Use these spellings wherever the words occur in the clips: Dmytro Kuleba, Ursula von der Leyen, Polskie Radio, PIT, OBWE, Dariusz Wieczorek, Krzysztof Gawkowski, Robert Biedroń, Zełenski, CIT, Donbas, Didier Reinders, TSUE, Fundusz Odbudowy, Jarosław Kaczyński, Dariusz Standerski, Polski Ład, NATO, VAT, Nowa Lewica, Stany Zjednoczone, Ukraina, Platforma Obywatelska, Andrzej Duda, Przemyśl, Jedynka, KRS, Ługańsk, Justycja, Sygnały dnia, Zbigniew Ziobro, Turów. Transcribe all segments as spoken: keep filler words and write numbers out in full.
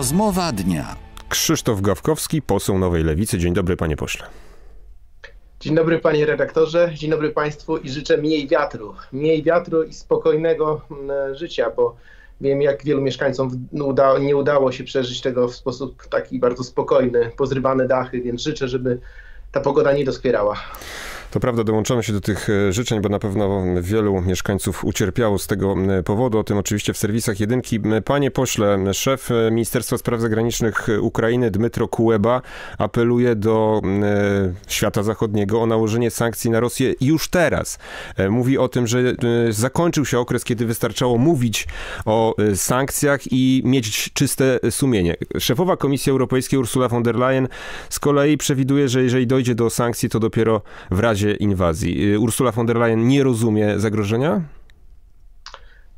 Rozmowa dnia. Krzysztof Gawkowski, poseł Nowej Lewicy. Dzień dobry, panie pośle. Dzień dobry, panie redaktorze. Dzień dobry państwu i życzę mniej wiatru. Mniej wiatru i spokojnego życia, bo wiem, jak wielu mieszkańcom nie udało się przeżyć tego w sposób taki bardzo spokojny, pozrywane dachy, więc życzę, żeby ta pogoda nie doskwierała. To prawda, dołączamy się do tych życzeń, bo na pewno wielu mieszkańców ucierpiało z tego powodu. O tym oczywiście w serwisach Jedynki. Panie pośle, szef Ministerstwa Spraw Zagranicznych Ukrainy Dmytro Kuleba apeluje do świata zachodniego o nałożenie sankcji na Rosję już teraz. Mówi o tym, że zakończył się okres, kiedy wystarczało mówić o sankcjach i mieć czyste sumienie. Szefowa Komisji Europejskiej Ursula von der Leyen z kolei przewiduje, że jeżeli dojdzie do sankcji, to dopiero w razie inwazji. Ursula von der Leyen nie rozumie zagrożenia?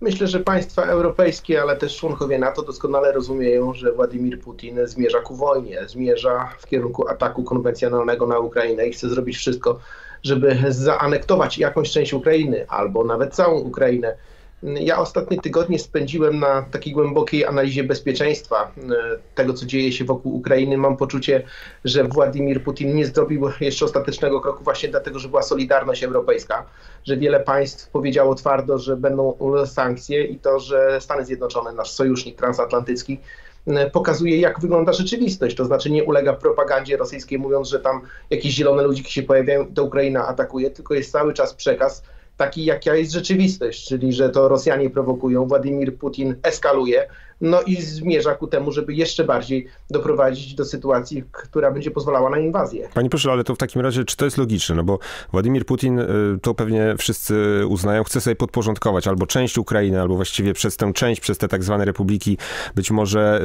Myślę, że państwa europejskie, ale też członkowie NATO doskonale rozumieją, że Władimir Putin zmierza ku wojnie, zmierza w kierunku ataku konwencjonalnego na Ukrainę i chce zrobić wszystko, żeby zaanektować jakąś część Ukrainy albo nawet całą Ukrainę. Ja ostatnie tygodnie spędziłem na takiej głębokiej analizie bezpieczeństwa tego, co dzieje się wokół Ukrainy. Mam poczucie, że Władimir Putin nie zrobił jeszcze ostatecznego kroku właśnie dlatego, że była solidarność europejska, że wiele państw powiedziało twardo, że będą sankcje i to, że Stany Zjednoczone, nasz sojusznik transatlantycki, pokazuje, jak wygląda rzeczywistość, to znaczy nie ulega propagandzie rosyjskiej, mówiąc, że tam jakieś zielone ludziki się pojawiają i to Ukraina atakuje, tylko jest cały czas przekaz taki, jaka jest rzeczywistość, czyli że to Rosjanie prowokują, Władimir Putin eskaluje, no i zmierza ku temu, żeby jeszcze bardziej doprowadzić do sytuacji, która będzie pozwalała na inwazję. Panie pośle, ale to w takim razie, czy to jest logiczne? No bo Władimir Putin, to pewnie wszyscy uznają, chce sobie podporządkować albo część Ukrainy, albo właściwie przez tę część, przez te tak zwane republiki, być może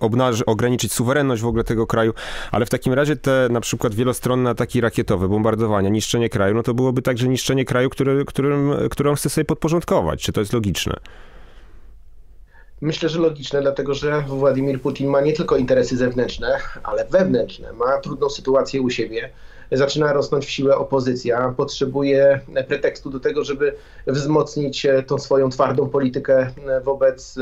obnaży, ograniczyć suwerenność w ogóle tego kraju, ale w takim razie te na przykład wielostronne ataki rakietowe, bombardowania, niszczenie kraju, no to byłoby także niszczenie kraju, który, którym, którą chce sobie podporządkować. Czy to jest logiczne? Myślę, że logiczne, dlatego że Władimir Putin ma nie tylko interesy zewnętrzne, ale wewnętrzne. Ma trudną sytuację u siebie. Zaczyna rosnąć w siłę opozycja. Potrzebuje pretekstu do tego, żeby wzmocnić tą swoją twardą politykę wobec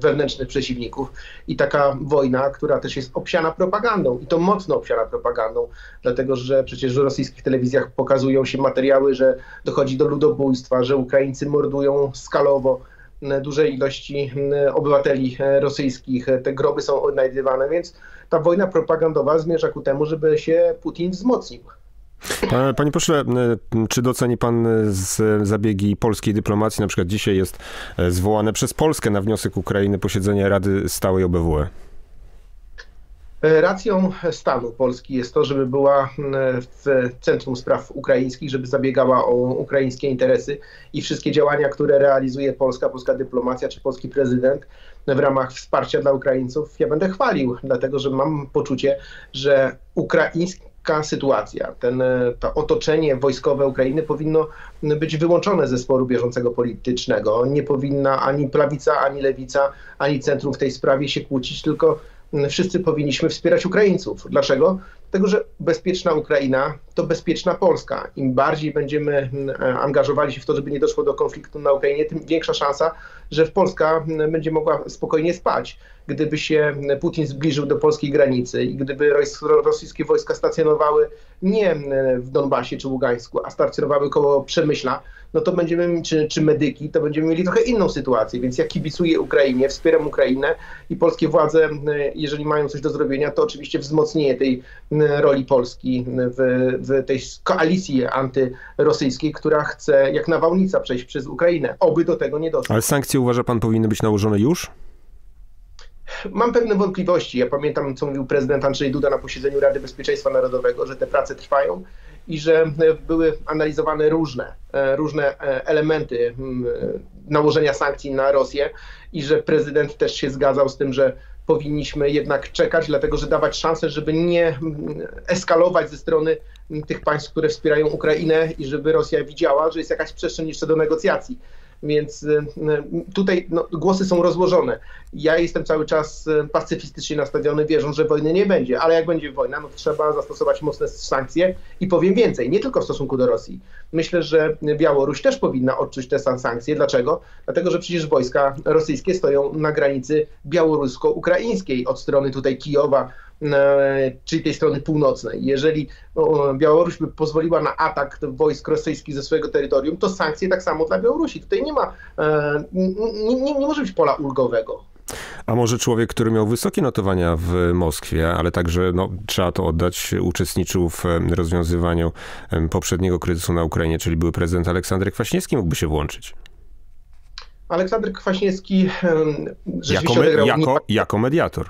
wewnętrznych przeciwników. I taka wojna, która też jest obsiana propagandą. I to mocno obsiana propagandą, dlatego że przecież w rosyjskich telewizjach pokazują się materiały, że dochodzi do ludobójstwa, że Ukraińcy mordują skalowo duże ilości obywateli rosyjskich, te groby są odnajdywane, więc ta wojna propagandowa zmierza ku temu, żeby się Putin wzmocnił. Panie pośle, czy doceni pan z zabiegi polskiej dyplomacji? Na przykład dzisiaj jest zwołane przez Polskę na wniosek Ukrainy posiedzenie Rady Stałej O B W E. Racją stanu Polski jest to, żeby była w centrum spraw ukraińskich, żeby zabiegała o ukraińskie interesy i wszystkie działania, które realizuje Polska, polska dyplomacja czy polski prezydent w ramach wsparcia dla Ukraińców, ja będę chwalił, dlatego że mam poczucie, że ukraiński Taka sytuacja, ten, to otoczenie wojskowe Ukrainy powinno być wyłączone ze sporu bieżącego politycznego. Nie powinna ani prawica, ani lewica, ani centrum w tej sprawie się kłócić, tylko wszyscy powinniśmy wspierać Ukraińców. Dlaczego? Dlatego, że bezpieczna Ukraina to bezpieczna Polska. Im bardziej będziemy angażowali się w to, żeby nie doszło do konfliktu na Ukrainie, tym większa szansa, że Polska będzie mogła spokojnie spać. Gdyby się Putin zbliżył do polskiej granicy i gdyby rosyjskie wojska stacjonowały nie w Donbasie czy Ługańsku, a stacjonowały koło Przemyśla, no to będziemy, czy, czy medyki, to będziemy mieli trochę inną sytuację. Więc ja kibicuję Ukrainie, wspieram Ukrainę i polskie władze, jeżeli mają coś do zrobienia, to oczywiście wzmocnienie tej roli Polski w, w tej koalicji antyrosyjskiej, która chce jak nawałnica przejść przez Ukrainę. Oby do tego nie doszło. Ale sankcje, uważa pan, powinny być nałożone już? Mam pewne wątpliwości. Ja pamiętam, co mówił prezydent Andrzej Duda na posiedzeniu Rady Bezpieczeństwa Narodowego, że te prace trwają i że były analizowane różne, różne elementy nałożenia sankcji na Rosję i że prezydent też się zgadzał z tym, że powinniśmy jednak czekać, dlatego że dawać szansę, żeby nie eskalować ze strony tych państw, które wspierają Ukrainę i żeby Rosja widziała, że jest jakaś przestrzeń jeszcze do negocjacji. Więc tutaj no, głosy są rozłożone. Ja jestem cały czas pacyfistycznie nastawiony, wierząc, że wojny nie będzie, ale jak będzie wojna, no trzeba zastosować mocne sankcje i powiem więcej, nie tylko w stosunku do Rosji. Myślę, że Białoruś też powinna odczuć te sankcje. Dlaczego? Dlatego, że przecież wojska rosyjskie stoją na granicy białorusko-ukraińskiej od strony tutaj Kijowa, czyli tej strony północnej. Jeżeli Białoruś by pozwoliła na atak wojsk rosyjskich ze swojego terytorium, to sankcje tak samo dla Białorusi. Tutaj nie ma, nie, nie, nie może być pola ulgowego. A może człowiek, który miał wysokie notowania w Moskwie, ale także, no, trzeba to oddać, uczestniczył w rozwiązywaniu poprzedniego kryzysu na Ukrainie, czyli były prezydent Aleksander Kwaśniewski, mógłby się włączyć? Aleksander Kwaśniewski rzeczywiście odegrał jako, jako, jako mediator.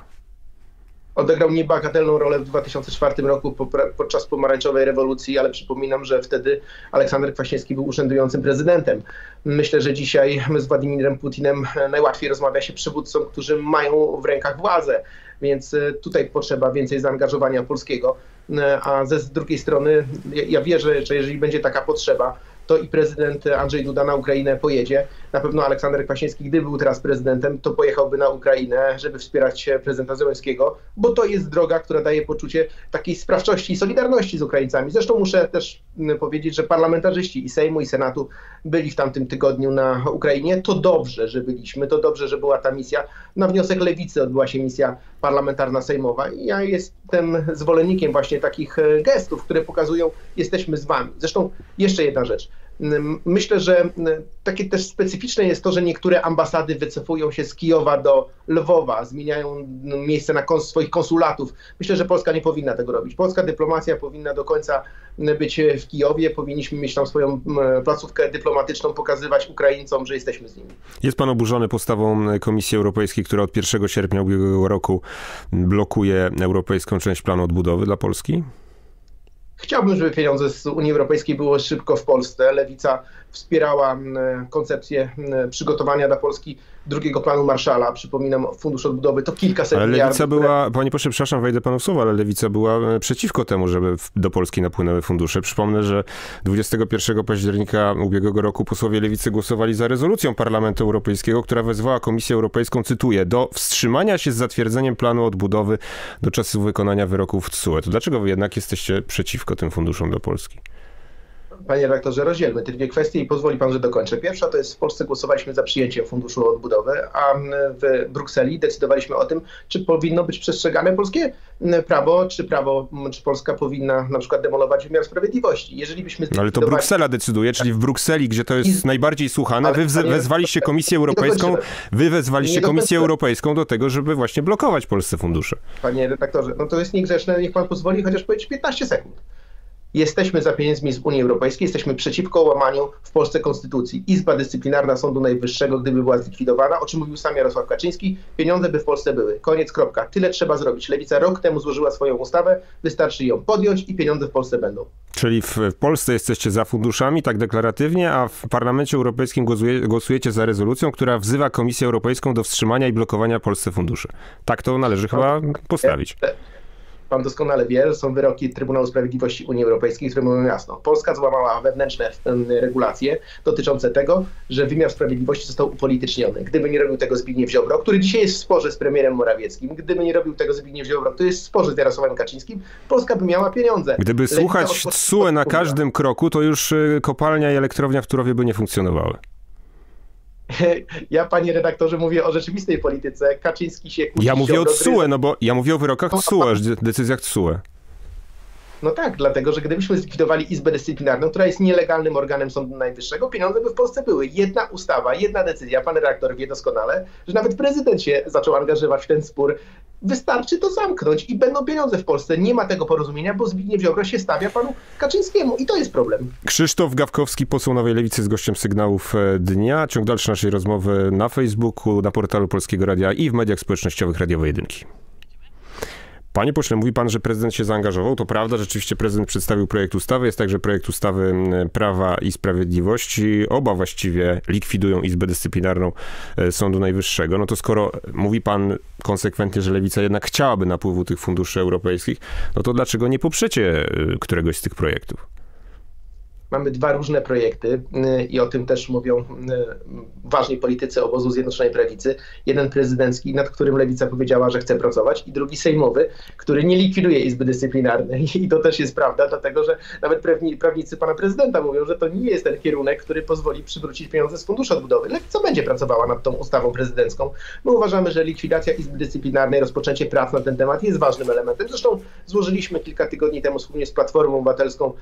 Odegrał niebagatelną rolę w dwa tysiące czwartym roku podczas pomarańczowej rewolucji, ale przypominam, że wtedy Aleksander Kwaśniewski był urzędującym prezydentem. Myślę, że dzisiaj z Władimirem Putinem najłatwiej rozmawia się przywódcom, którzy mają w rękach władzę, więc tutaj potrzeba więcej zaangażowania polskiego, a ze, z drugiej strony ja wierzę, że jeżeli będzie taka potrzeba, to i prezydent Andrzej Duda na Ukrainę pojedzie. Na pewno Aleksander Kwaśniewski, gdyby był teraz prezydentem, to pojechałby na Ukrainę, żeby wspierać prezydenta Zełenskiego, bo to jest droga, która daje poczucie takiej sprawczości i solidarności z Ukraińcami. Zresztą muszę też powiedzieć, że parlamentarzyści i Sejmu, i Senatu byli w tamtym tygodniu na Ukrainie. To dobrze, że byliśmy, to dobrze, że była ta misja. Na wniosek Lewicy odbyła się misja parlamentarna sejmowa i ja jestem zwolennikiem właśnie takich gestów, które pokazują, jesteśmy z wami. Zresztą jeszcze jedna rzecz. Myślę, że takie też specyficzne jest to, że niektóre ambasady wycofują się z Kijowa do Lwowa, zmieniają miejsce na kons- swoich konsulatów. Myślę, że Polska nie powinna tego robić. Polska dyplomacja powinna do końca być w Kijowie. Powinniśmy mieć tam swoją placówkę dyplomatyczną, pokazywać Ukraińcom, że jesteśmy z nimi. Jest pan oburzony postawą Komisji Europejskiej, która od pierwszego sierpnia ubiegłego roku blokuje europejską część planu odbudowy dla Polski? Chciałbym, żeby pieniądze z Unii Europejskiej było szybko w Polsce. Lewica wspierała koncepcję przygotowania dla Polski drugiego planu Marszala. Przypominam, Fundusz Odbudowy to kilkaset ale miliardów. Lewica była, panie pośle, przepraszam, wejdę panu w słowo, ale Lewica była przeciwko temu, żeby do Polski napłynęły fundusze. Przypomnę, że dwudziestego pierwszego października ubiegłego roku posłowie Lewicy głosowali za rezolucją Parlamentu Europejskiego, która wezwała Komisję Europejską, cytuję, do wstrzymania się z zatwierdzeniem planu odbudowy do czasu wykonania wyroków T S U E. To dlaczego wy jednak jesteście przeciwko tym funduszom dla Polski? Panie redaktorze, rozdzielmy te dwie kwestie i pozwoli pan, że dokończę. Pierwsza to jest, w Polsce głosowaliśmy za przyjęciem Funduszu Odbudowy, a w Brukseli decydowaliśmy o tym, czy powinno być przestrzegane polskie prawo, czy prawo, czy Polska powinna na przykład demolować wymiar sprawiedliwości. Jeżeli byśmy zdecydowali... Ale to Bruksela decyduje, czyli w Brukseli, gdzie to jest I... najbardziej słuchane, ale wy wezwaliście Komisję Europejską, wy wezwaliście Komisję Europejską do tego, żeby właśnie blokować polskie fundusze. Panie redaktorze, no to jest niegrzeczne, niech pan pozwoli chociaż powiedzieć piętnaście sekund. Jesteśmy za pieniędzmi z Unii Europejskiej, jesteśmy przeciwko łamaniu w Polsce konstytucji. Izba Dyscyplinarna Sądu Najwyższego, gdyby była zlikwidowana, o czym mówił sam Jarosław Kaczyński, pieniądze by w Polsce były. Koniec, kropka. Tyle trzeba zrobić. Lewica rok temu złożyła swoją ustawę, wystarczy ją podjąć i pieniądze w Polsce będą. Czyli w, w Polsce jesteście za funduszami, tak deklaratywnie, a w Parlamencie Europejskim głosuje, głosujecie za rezolucją, która wzywa Komisję Europejską do wstrzymania i blokowania Polsce funduszy. Tak to należy chyba postawić. Pan doskonale wie, że są wyroki Trybunału Sprawiedliwości Unii Europejskiej, które mówią jasno. Polska złamała wewnętrzne regulacje dotyczące tego, że wymiar sprawiedliwości został upolityczniony. Gdyby nie robił tego Zbigniew Ziobro, który dzisiaj jest w sporze z premierem Morawieckim, gdyby nie robił tego Zbigniew Ziobro, który jest w sporze z Jarosławem Kaczyńskim, Polska by miała pieniądze. Gdyby Lewica słuchać T S U E na każdym kroku, to już kopalnia i elektrownia w Turowie by nie funkcjonowały. Ja, panie redaktorze, mówię o rzeczywistej polityce. Kaczyński się kłóci. Ja mówię o T S U E, no bo ja mówię o wyrokach T S U E, decyzjach T S U E. No tak, dlatego, że gdybyśmy zlikwidowali Izbę Dyscyplinarną, która jest nielegalnym organem Sądu Najwyższego, pieniądze by w Polsce były. Jedna ustawa, jedna decyzja. Pan redaktor wie doskonale, że nawet prezydent się zaczął angażować w ten spór. Wystarczy to zamknąć i będą pieniądze w Polsce. Nie ma tego porozumienia, bo Zbigniew Ziobro się stawia panu Kaczyńskiemu i to jest problem. Krzysztof Gawkowski, poseł Nowej Lewicy, z gościem Sygnałów Dnia. Ciąg dalszy naszej rozmowy na Facebooku, na portalu Polskiego Radia i w mediach społecznościowych Radiowej Jedynki. Panie pośle, mówi pan, że prezydent się zaangażował. To prawda, rzeczywiście prezydent przedstawił projekt ustawy. Jest także projekt ustawy Prawa i Sprawiedliwości. Oba właściwie likwidują Izbę Dyscyplinarną Sądu Najwyższego. No to skoro mówi pan konsekwentnie, że Lewica jednak chciałaby napływu tych funduszy europejskich, no to dlaczego nie poprzecie któregoś z tych projektów? mamy dwa różne projekty i o tym też mówią ważni politycy obozu Zjednoczonej Prawicy. Jeden prezydencki, nad którym Lewica powiedziała, że chce pracować, i drugi sejmowy, który nie likwiduje Izby Dyscyplinarnej. I to też jest prawda, dlatego że nawet prawnicy pana prezydenta mówią, że to nie jest ten kierunek, który pozwoli przywrócić pieniądze z Funduszu Odbudowy. Lewica będzie pracowała nad tą ustawą prezydencką. My uważamy, że likwidacja Izby Dyscyplinarnej, rozpoczęcie prac na ten temat jest ważnym elementem. Zresztą złożyliśmy kilka tygodni temu wspólnie z Platformą Obywatelską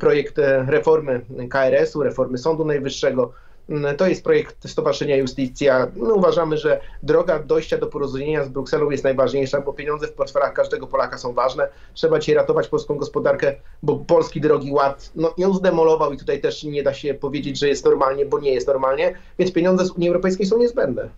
projekt reformy K R S u, reformy Sądu Najwyższego. To jest projekt Stowarzyszenia Justycja. My uważamy, że droga dojścia do porozumienia z Brukselą jest najważniejsza, bo pieniądze w portfelach każdego Polaka są ważne. Trzeba dzisiaj ratować polską gospodarkę, bo polski drogi ład no, ją zdemolował i tutaj też nie da się powiedzieć, że jest normalnie, bo nie jest normalnie, więc pieniądze z Unii Europejskiej są niezbędne.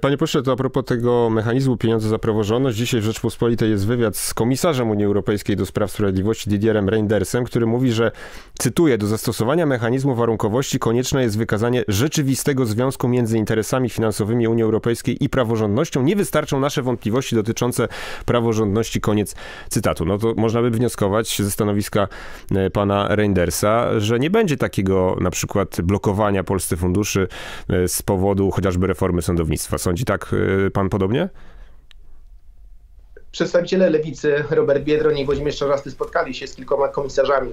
Panie pośle, to a propos tego mechanizmu pieniądze za praworządność. Dzisiaj w Rzeczpospolitej jest wywiad z komisarzem Unii Europejskiej do spraw sprawiedliwości Didierem Reindersem, który mówi, że, cytuję, do zastosowania mechanizmu warunkowości konieczne jest wykazanie rzeczywistego związku między interesami finansowymi Unii Europejskiej i praworządnością. Nie wystarczą nasze wątpliwości dotyczące praworządności. Koniec cytatu. No to można by wnioskować ze stanowiska pana Reindersa, że nie będzie takiego na przykład blokowania polskich funduszy z powodu chociażby reformy sądownictwa. Sądzi tak pan podobnie? Przedstawiciele Lewicy, Robert Biedroń i Włodzimierz Czarzasty, spotkali się z kilkoma komisarzami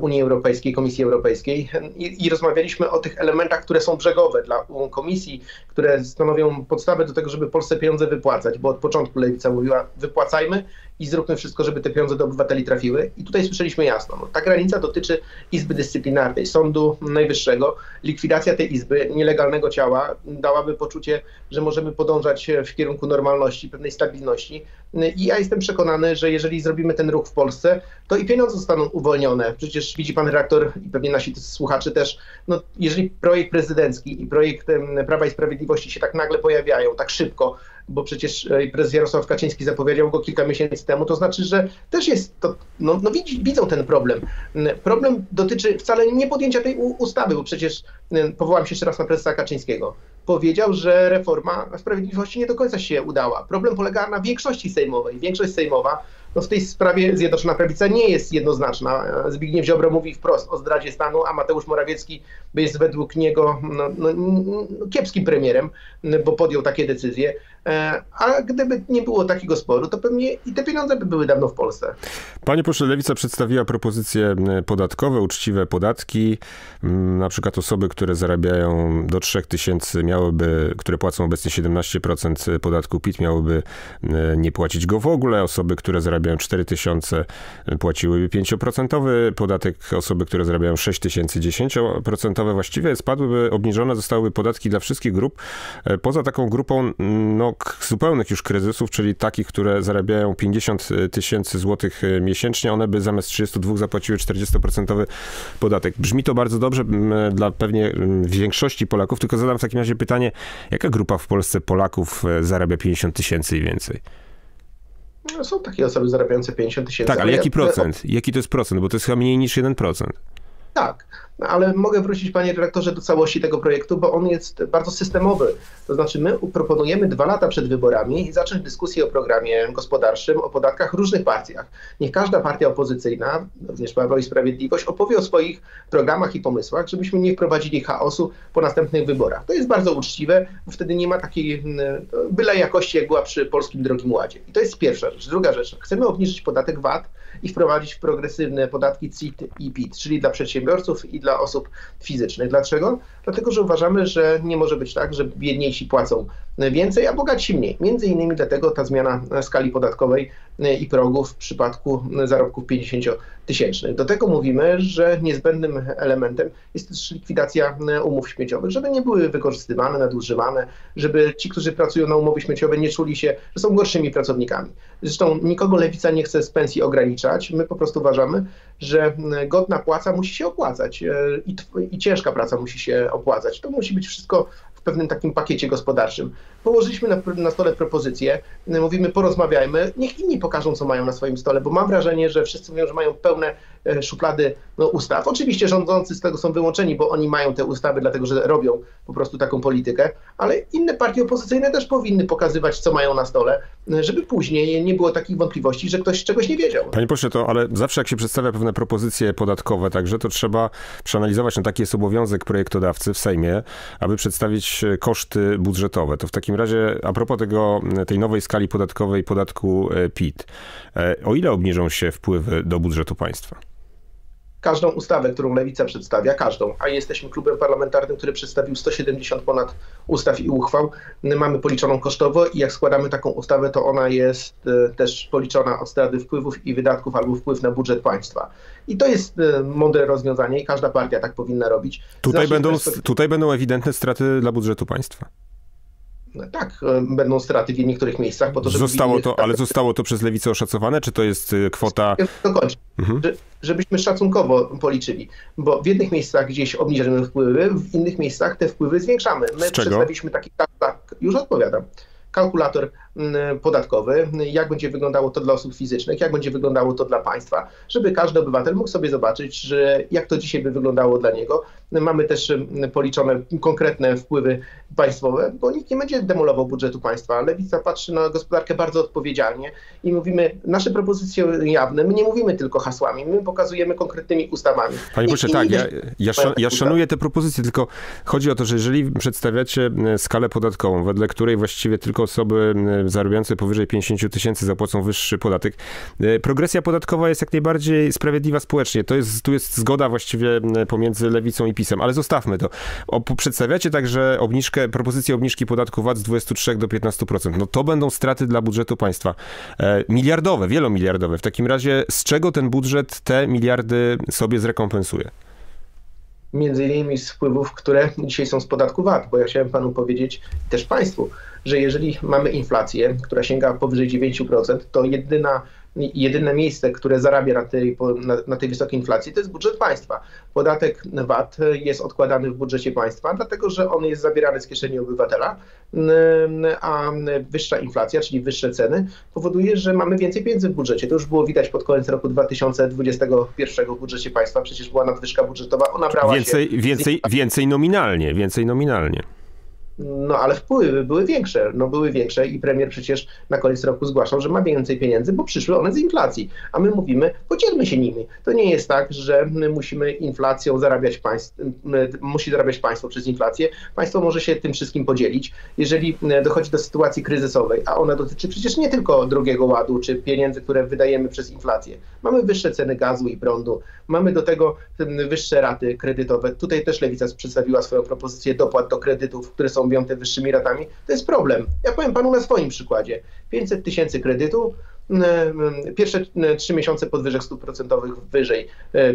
Unii Europejskiej, Komisji Europejskiej i, i rozmawialiśmy o tych elementach, które są brzegowe dla Komisji, które stanowią podstawę do tego, żeby Polsce pieniądze wypłacać, bo od początku Lewica mówiła, wypłacajmy i zróbmy wszystko, żeby te pieniądze do obywateli trafiły. I tutaj słyszeliśmy jasno, no, ta granica dotyczy Izby Dyscyplinarnej, Sądu Najwyższego. Likwidacja tej Izby, nielegalnego ciała, dałaby poczucie, że możemy podążać w kierunku normalności, pewnej stabilności. I ja jestem przekonany, że jeżeli zrobimy ten ruch w Polsce, to i pieniądze zostaną uwolnione. Przecież widzi pan redaktor i pewnie nasi słuchacze też, no, jeżeli projekt prezydencki i projekt Prawa i Sprawiedliwości się tak nagle pojawiają, tak szybko, bo przecież prezes Jarosław Kaczyński zapowiedział go kilka miesięcy temu, to znaczy, że też jest to, no, no widzą ten problem. Problem dotyczy wcale nie podjęcia tej ustawy, bo przecież, powołam się jeszcze raz na prezesa Kaczyńskiego, powiedział, że reforma sprawiedliwości nie do końca się udała. Problem polega na większości sejmowej. Większość sejmowa no w tej sprawie Zjednoczona Prawica nie jest jednoznaczna. Zbigniew Ziobro mówi wprost o zdradzie stanu, a Mateusz Morawiecki jest według niego no, no, kiepskim premierem, bo podjął takie decyzje. A gdyby nie było takiego sporu, to pewnie i te pieniądze by były dawno w Polsce. Panie pośle, Lewica przedstawiła propozycje podatkowe, uczciwe podatki. Na przykład osoby, które zarabiają do trzech tysięcy, miałyby, które płacą obecnie siedemnaście procent podatku PIT, miałyby nie płacić go w ogóle. Osoby, które zarabiają cztery tysiące, płaciłyby pięć procent podatek, osoby, które zarabiają sześć tysięcy, dziesięć procent. Właściwie spadłyby, obniżone zostałyby podatki dla wszystkich grup, poza taką grupą no, zupełnych już kryzysów, czyli takich, które zarabiają pięćdziesiąt tysięcy złotych miesięcznie, one by zamiast trzydziestu dwóch zapłaciły czterdziestoprocentowy podatek. Brzmi to bardzo dobrze dla pewnie większości Polaków, tylko zadam w takim razie pytanie, jaka grupa w Polsce Polaków zarabia pięćdziesiąt tysięcy i więcej? No, są takie osoby zarabiające pięćdziesiąt tysięcy. Tak, ale, ale jaki ja... procent? Jaki to jest procent? Bo to jest chyba mniej niż jeden procent. Tak, ale mogę wrócić, panie redaktorze, do całości tego projektu, bo on jest bardzo systemowy. To znaczy my proponujemy dwa lata przed wyborami i zacząć dyskusję o programie gospodarczym, o podatkach w różnych partiach. Niech każda partia opozycyjna, również Prawo i Sprawiedliwość, opowie o swoich programach i pomysłach, żebyśmy nie wprowadzili chaosu po następnych wyborach. To jest bardzo uczciwe, bo wtedy nie ma takiej byle jakości, jak była przy Polskim Drogim Ładzie. I to jest pierwsza rzecz. Druga rzecz, chcemy obniżyć podatek V A T i wprowadzić progresywne podatki C I T i P I T, czyli dla przedsiębiorców i dla osób fizycznych. Dlaczego? Dlatego, że uważamy, że nie może być tak, że biedniejsi płacą więcej, a bogatsi mniej. Między innymi dlatego ta zmiana skali podatkowej i progów w przypadku zarobków pięćdziesięciotysięcznych. Do tego mówimy, że niezbędnym elementem jest też likwidacja umów śmieciowych, żeby nie były wykorzystywane, nadużywane, żeby ci, którzy pracują na umowy śmieciowe, nie czuli się, że są gorszymi pracownikami. Zresztą nikogo Lewica nie chce z pensji ograniczać. My po prostu uważamy, że godna płaca musi się opłacać i, i ciężka praca musi się opłacać. To musi być wszystko w pewnym takim pakiecie gospodarczym. Położyliśmy na, na stole propozycje, mówimy porozmawiajmy, niech inni pokażą, co mają na swoim stole, bo mam wrażenie, że wszyscy mówią, że mają pełne szuflady no, ustaw. Oczywiście rządzący z tego są wyłączeni, bo oni mają te ustawy, dlatego że robią po prostu taką politykę, ale inne partie opozycyjne też powinny pokazywać, co mają na stole, żeby później nie było takich wątpliwości, że ktoś czegoś nie wiedział. Panie pośle, to ale zawsze jak się przedstawia pewne propozycje podatkowe, także to trzeba przeanalizować, no taki jest obowiązek projektodawcy w Sejmie, aby przedstawić koszty budżetowe. To w takim razie, a propos tego, tej nowej skali podatkowej podatku P I T, o ile obniżą się wpływy do budżetu państwa? Każdą ustawę, którą Lewica przedstawia, każdą, a jesteśmy klubem parlamentarnym, który przedstawił sto siedemdziesiąt ponad ustaw i uchwał, mamy policzoną kosztowo i jak składamy taką ustawę, to ona jest też policzona od strony wpływów i wydatków albo wpływ na budżet państwa. I to jest mądre rozwiązanie i każda partia tak powinna robić. Tutaj będą, perspektywy... tutaj będą ewidentne straty dla budżetu państwa. No tak, będą straty w niektórych miejscach. Po to, żeby zostało to, ale zostało to przez Lewicę oszacowane? Czy to jest kwota... Mhm. Żebyśmy szacunkowo policzyli, bo w jednych miejscach gdzieś obniżymy wpływy, w innych miejscach te wpływy zwiększamy. My przedstawiliśmy taki... Tak, już odpowiadam. Kalkulator podatkowy, jak będzie wyglądało to dla osób fizycznych, jak będzie wyglądało to dla państwa, żeby każdy obywatel mógł sobie zobaczyć, że jak to dzisiaj by wyglądało dla niego. Mamy też policzone konkretne wpływy państwowe, bo nikt nie będzie demolował budżetu państwa. Lewica patrzy na gospodarkę bardzo odpowiedzialnie i mówimy, nasze propozycje jawne, my nie mówimy tylko hasłami, my pokazujemy konkretnymi ustawami. Panie pośle, tak, ja, ja, szan ja szanuję te propozycje, tylko chodzi o to, że jeżeli przedstawiacie skalę podatkową, wedle której właściwie tylko osoby zarabiające powyżej pięćdziesięciu tysięcy zapłacą wyższy podatek. Progresja podatkowa jest jak najbardziej sprawiedliwa społecznie. To jest, tu jest zgoda właściwie pomiędzy Lewicą i PiS-em, ale zostawmy to. O, przedstawiacie także obniżkę, propozycję obniżki podatku V A T z dwudziestu trzech do piętnastu procent. No to będą straty dla budżetu państwa. E, miliardowe, wielomiliardowe. W takim razie z czego ten budżet te miliardy sobie zrekompensuje? Między innymi z wpływów, które dzisiaj są z podatku V A T, bo ja chciałem panu powiedzieć, też państwu, że jeżeli mamy inflację, która sięga powyżej dziewięciu procent, to jedyna, jedyne miejsce, które zarabia na tej, na, na tej wysokiej inflacji, to jest budżet państwa. Podatek V A T jest odkładany w budżecie państwa, dlatego że on jest zabierany z kieszeni obywatela, a wyższa inflacja, czyli wyższe ceny, powoduje, że mamy więcej pieniędzy w budżecie. To już było widać pod koniec roku dwa tysiące dwudziestego pierwszego w budżecie państwa. Przecież była nadwyżka budżetowa, ona brała więcej, się... Więcej, więcej nominalnie, więcej nominalnie. No ale wpływy były większe, no były większe i premier przecież na koniec roku zgłaszał, że ma więcej pieniędzy, bo przyszły one z inflacji. A my mówimy, podzielmy się nimi. To nie jest tak, że my musimy inflacją zarabiać państwo, musi zarabiać państwo przez inflację. Państwo może się tym wszystkim podzielić. Jeżeli dochodzi do sytuacji kryzysowej, a ona dotyczy przecież nie tylko drugiego ładu, czy pieniędzy, które wydajemy przez inflację. Mamy wyższe ceny gazu i prądu, mamy do tego wyższe raty kredytowe. Tutaj też Lewica przedstawiła swoją propozycję dopłat do kredytów, które są te wyższymi ratami, to jest problem. Ja powiem panu na swoim przykładzie. pięćset tysięcy kredytu, pierwsze trzy miesiące podwyżek stóp procentowych wyżej.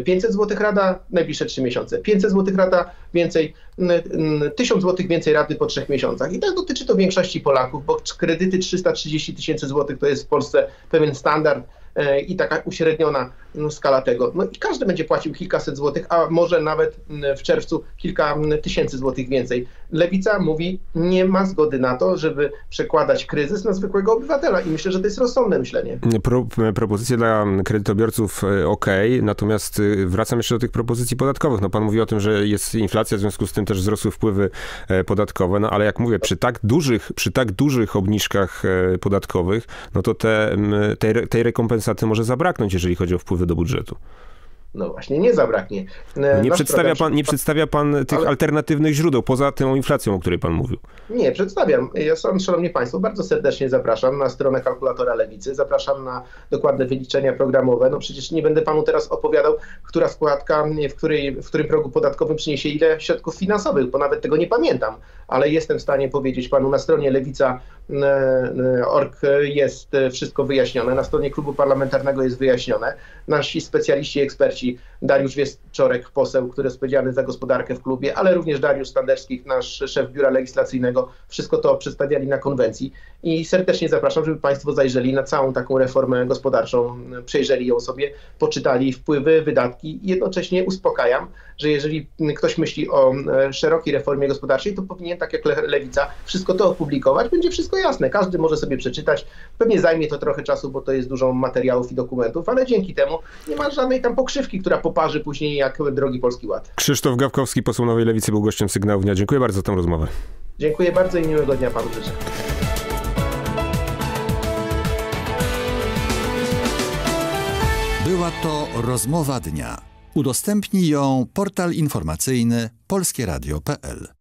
pięćset złotych rata, najbliższe trzy miesiące. pięćset złotych rata, więcej, tysiąc złotych więcej raty po trzech miesiącach. I tak dotyczy to większości Polaków, bo kredyty trzysta trzydzieści tysięcy złotych to jest w Polsce pewien standard i taka uśredniona skala tego. No i każdy będzie płacił kilkaset złotych, a może nawet w czerwcu kilka tysięcy złotych więcej. Lewica mówi, nie ma zgody na to, żeby przekładać kryzys na zwykłego obywatela i myślę, że to jest rozsądne myślenie. Pro, propozycje dla kredytobiorców ok, natomiast wracam jeszcze do tych propozycji podatkowych. No pan mówi o tym, że jest inflacja, w związku z tym też wzrosły wpływy podatkowe, no ale jak mówię, przy tak dużych, przy tak dużych obniżkach podatkowych, no to te, tej, tej rekompensacji to może zabraknąć, jeżeli chodzi o wpływy do budżetu. No właśnie, nie zabraknie. Nie przedstawia pan, nie przedstawia pan tych ale... alternatywnych źródeł, poza tą inflacją, o której pan mówił. Nie, przedstawiam. Ja sam, szanowni państwo, bardzo serdecznie zapraszam na stronę kalkulatora Lewicy, zapraszam na dokładne wyliczenia programowe. No przecież nie będę panu teraz opowiadał, która składka, w, której, w którym progu podatkowym przyniesie ile środków finansowych, bo nawet tego nie pamiętam, ale jestem w stanie powiedzieć panu, na stronie lewica kropka org jest wszystko wyjaśnione, na stronie klubu parlamentarnego jest wyjaśnione. Nasi specjaliści, eksperci, Dariusz Wieczorek, poseł, który jest odpowiedzialny za gospodarkę w klubie, ale również Dariusz Standerskich, nasz szef biura legislacyjnego. Wszystko to przedstawiali na konwencji i serdecznie zapraszam, żeby państwo zajrzeli na całą taką reformę gospodarczą, przejrzeli ją sobie, poczytali wpływy, wydatki i jednocześnie uspokajam, że jeżeli ktoś myśli o szerokiej reformie gospodarczej, to powinien nie tak jak Le- Lewica, wszystko to opublikować, będzie wszystko jasne. Każdy może sobie przeczytać. Pewnie zajmie to trochę czasu, bo to jest dużo materiałów i dokumentów, ale dzięki temu nie ma żadnej tam pokrzywki, która poparzy później jak drogi Polski Ład. Krzysztof Gawkowski, poseł Nowej Lewicy, był gościem Sygnału Dnia. Dziękuję bardzo za tę rozmowę. Dziękuję bardzo i miłego dnia panu życzę. Była to rozmowa dnia. Udostępnij ją portal informacyjny polskie radio kropka p l.